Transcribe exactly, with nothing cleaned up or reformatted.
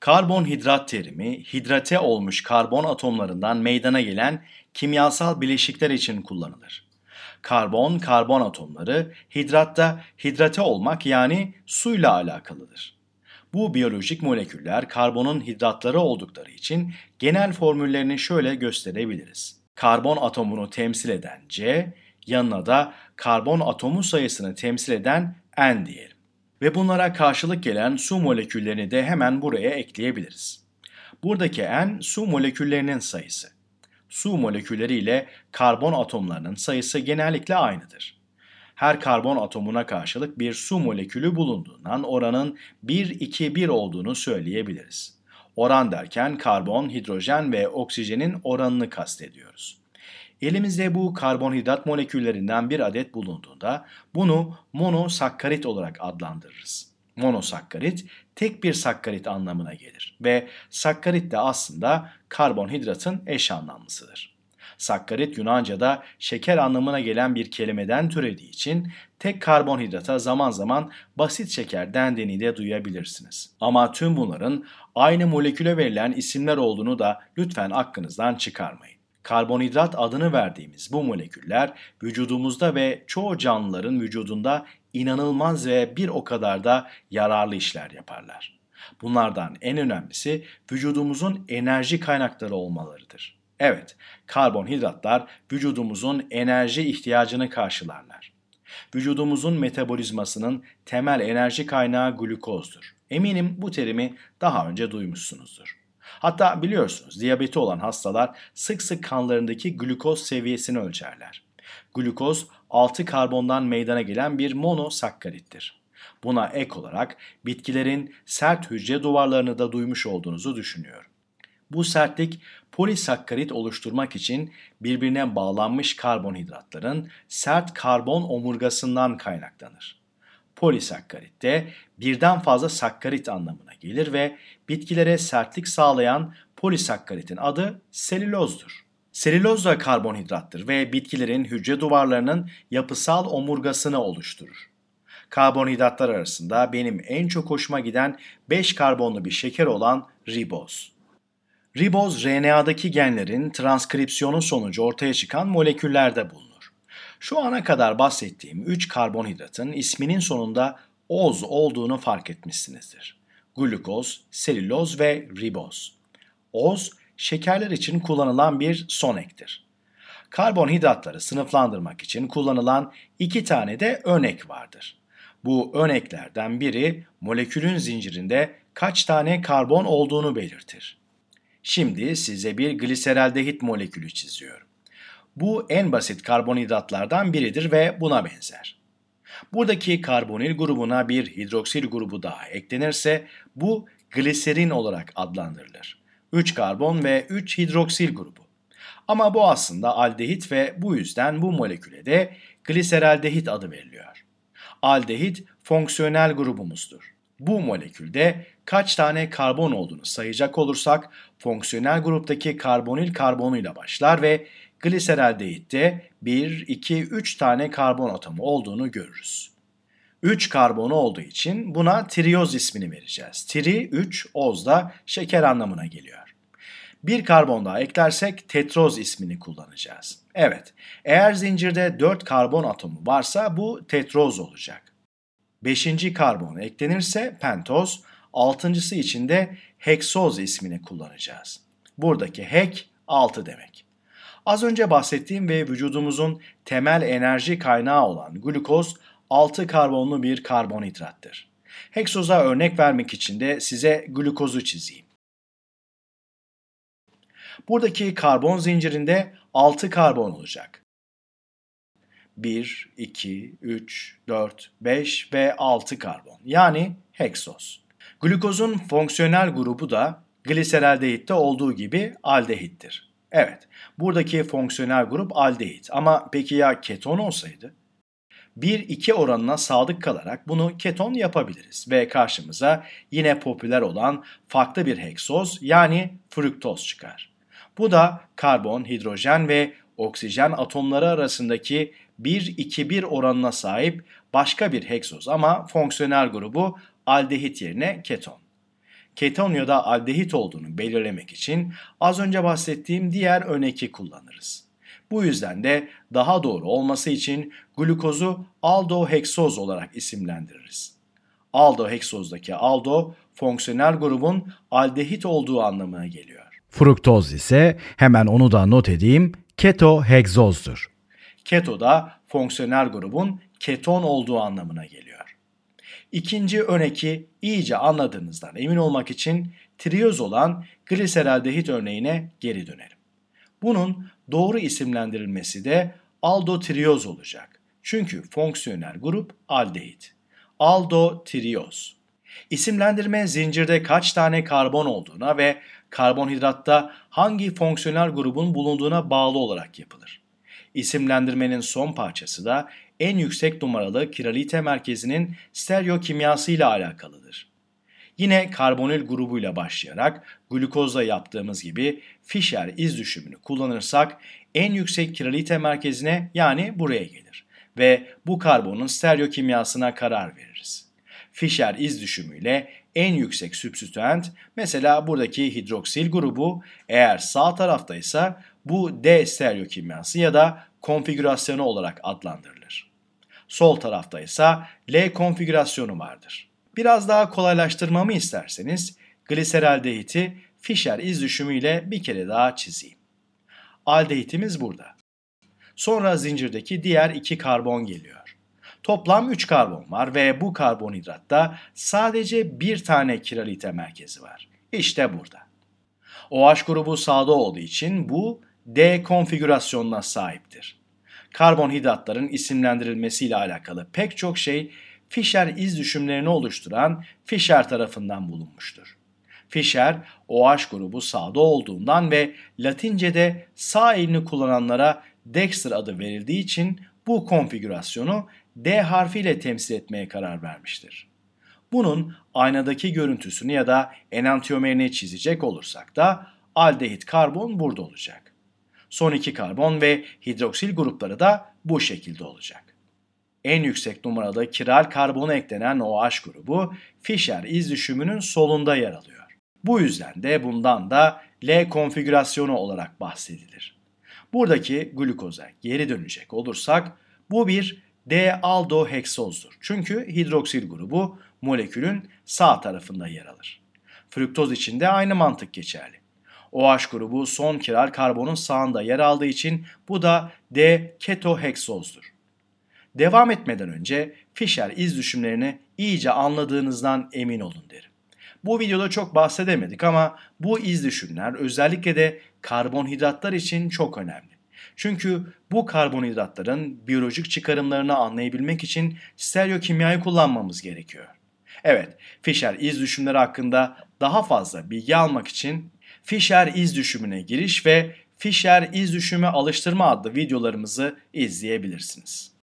Karbonhidrat terimi, hidrate olmuş karbon atomlarından meydana gelen kimyasal bileşikler için kullanılır. Karbon, karbon atomları hidratta hidrate olmak yani suyla alakalıdır. Bu biyolojik moleküller karbonun hidratları oldukları için genel formüllerini şöyle gösterebiliriz. Karbon atomunu temsil eden C, yanına da karbon atomu sayısını temsil eden N diyelim. Ve bunlara karşılık gelen su moleküllerini de hemen buraya ekleyebiliriz. Buradaki N su moleküllerinin sayısı. Su molekülleri ile karbon atomlarının sayısı genellikle aynıdır. Her karbon atomuna karşılık bir su molekülü bulunduğundan oranın bir iki bir olduğunu söyleyebiliriz. Oran derken karbon, hidrojen ve oksijenin oranını kastediyoruz. Elimizde bu karbonhidrat moleküllerinden bir adet bulunduğunda bunu monosakkarit olarak adlandırırız. Monosakkarit tek bir sakkarit anlamına gelir ve sakkarit de aslında karbonhidratın eş anlamlısıdır. Sakkarit Yunanca'da şeker anlamına gelen bir kelimeden türediği için tek karbonhidrata zaman zaman basit şeker dendiğini de duyabilirsiniz. Ama tüm bunların aynı moleküle verilen isimler olduğunu da lütfen aklınızdan çıkarmayın. Karbonhidrat adını verdiğimiz bu moleküller vücudumuzda ve çoğu canlıların vücudunda inanılmaz ve bir o kadar da yararlı işler yaparlar. Bunlardan en önemlisi vücudumuzun enerji kaynakları olmalarıdır. Evet, karbonhidratlar vücudumuzun enerji ihtiyacını karşılarlar. Vücudumuzun metabolizmasının temel enerji kaynağı glukozdur. Eminim bu terimi daha önce duymuşsunuzdur. Hatta biliyorsunuz diyabeti olan hastalar sık sık kanlarındaki glukoz seviyesini ölçerler. Glukoz altı karbondan meydana gelen bir monosakkarittir. Buna ek olarak bitkilerin sert hücre duvarlarını da duymuş olduğunuzu düşünüyorum. Bu sertlik polisakkarit oluşturmak için birbirine bağlanmış karbonhidratların sert karbon omurgasından kaynaklanır. Polisakkarit de birden fazla sakkarit anlamına gelir ve bitkilere sertlik sağlayan polisakkaritin adı selülozdur. Selüloz da karbonhidrattır ve bitkilerin hücre duvarlarının yapısal omurgasını oluşturur. Karbonhidratlar arasında benim en çok hoşuma giden beş karbonlu bir şeker olan riboz. Riboz, R N A'daki genlerin transkripsiyonu sonucu ortaya çıkan moleküllerde bulunur. Şu ana kadar bahsettiğim üç karbonhidratın isminin sonunda oz olduğunu fark etmişsinizdir. Glukoz, selüloz ve riboz. Oz, şekerler için kullanılan bir son ektir. Karbonhidratları sınıflandırmak için kullanılan iki tane de ön ek vardır. Bu ön eklerden biri molekülün zincirinde kaç tane karbon olduğunu belirtir. Şimdi size bir gliseroldehit molekülü çiziyorum. Bu en basit karbonhidratlardan biridir ve buna benzer. Buradaki karbonil grubuna bir hidroksil grubu daha eklenirse bu gliserin olarak adlandırılır. üç karbon ve üç hidroksil grubu. Ama bu aslında aldehit ve bu yüzden bu moleküle de gliseroldehit adı veriliyor. Aldehit fonksiyonel grubumuzdur. Bu molekülde kaç tane karbon olduğunu sayacak olursak fonksiyonel gruptaki karbonil karbonuyla başlar ve gliseroldehit'te bir, iki, üç tane karbon atomu olduğunu görürüz. üç karbonu olduğu için buna trioz ismini vereceğiz. Tri, üç, oz da şeker anlamına geliyor. bir karbon daha eklersek tetroz ismini kullanacağız. Evet, eğer zincirde dört karbon atomu varsa bu tetroz olacak. beşinci karbon eklenirse pentoz, altıncısı için de heksoz ismini kullanacağız. Buradaki hek altı demek. Az önce bahsettiğim ve vücudumuzun temel enerji kaynağı olan glukoz altı karbonlu bir karbonhidrattır. Heksoza örnek vermek için de size glukozu çizeyim. Buradaki karbon zincirinde altı karbon olacak. bir, iki, üç, dört, beş ve altı karbon yani heksoz. Glukozun fonksiyonel grubu da gliseroldehit'te olduğu gibi aldehittir. Evet, buradaki fonksiyonel grup aldehit ama peki ya keton olsaydı? bir iki oranına sadık kalarak bunu keton yapabiliriz ve karşımıza yine popüler olan farklı bir heksoz yani fruktoz çıkar. Bu da karbon, hidrojen ve oksijen atomları arasındaki bir iki bir oranına sahip başka bir heksoz ama fonksiyonel grubu aldehit yerine keton. keton ya da aldehit olduğunu belirlemek için az önce bahsettiğim diğer örneği kullanırız. Bu yüzden de daha doğru olması için glukozu aldoheksoz olarak isimlendiririz. Aldoheksozdaki aldo, fonksiyonel grubun aldehit olduğu anlamına geliyor. Fruktoz ise, hemen onu da not edeyim, ketohegzozdur. Keto da fonksiyonel grubun keton olduğu anlamına geliyor. İkinci örneği iyice anladığınızdan emin olmak için triyoz olan gliseraldehit örneğine geri dönelim. Bunun doğru isimlendirilmesi de aldotriyoz olacak. Çünkü fonksiyonel grup aldehit. Aldotriyoz. İsimlendirme zincirde kaç tane karbon olduğuna ve karbonhidratta hangi fonksiyonel grubun bulunduğuna bağlı olarak yapılır. İsimlendirmenin son parçası da en yüksek numaralı kiralite merkezinin stereokimyasıyla alakalıdır. Yine karbonil grubuyla başlayarak glukozla yaptığımız gibi Fischer iz düşümünü kullanırsak en yüksek kiralite merkezine yani buraya gelir ve bu karbonun stereokimyasına karar veririz. Fischer iz düşümüyle en yüksek substitüent mesela buradaki hidroksil grubu eğer sağ taraftaysa bu D stereokimyası ya da konfigürasyonu olarak adlandırılır. Sol tarafta ise L konfigürasyonu vardır. Biraz daha kolaylaştırmamı isterseniz gliseraldehiti Fischer iz düşümü ile bir kere daha çizeyim. Aldehitimiz burada. Sonra zincirdeki diğer iki karbon geliyor. Toplam üç karbon var ve bu karbonhidratta sadece bir tane kiralite merkezi var. İşte burada. OH grubu sağda olduğu için bu D konfigürasyonuna sahiptir. Karbonhidratların isimlendirilmesiyle alakalı pek çok şey Fischer iz düşümlerini oluşturan Fischer tarafından bulunmuştur. Fischer, OH grubu sağda olduğundan ve Latince'de sağ elini kullananlara dexter adı verildiği için bu konfigürasyonu D harfiyle temsil etmeye karar vermiştir. Bunun aynadaki görüntüsünü ya da enantiyomerini çizecek olursak da aldehit karbon burada olacak. Son iki karbon ve hidroksil grupları da bu şekilde olacak. En yüksek numarada kiral karbona eklenen OH grubu Fischer iz düşümünün solunda yer alıyor. Bu yüzden de bundan da L konfigürasyonu olarak bahsedilir. Buradaki glukoza geri dönecek olursak bu bir D-aldoheksozdur. Çünkü hidroksil grubu molekülün sağ tarafında yer alır. Fruktoz için de aynı mantık geçerli. OH grubu son kiral karbonun sağında yer aldığı için bu da D-ketoheksozdur. Devam etmeden önce Fischer iz düşümlerini iyice anladığınızdan emin olun derim. Bu videoda çok bahsedemedik ama bu iz düşümler özellikle de karbonhidratlar için çok önemli. Çünkü bu karbonhidratların biyolojik çıkarımlarını anlayabilmek için stereokimyayı kullanmamız gerekiyor. Evet, Fischer iz düşümleri hakkında daha fazla bilgi almak için Fischer iz düşümüne giriş ve Fischer iz düşümü alıştırma adlı videolarımızı izleyebilirsiniz.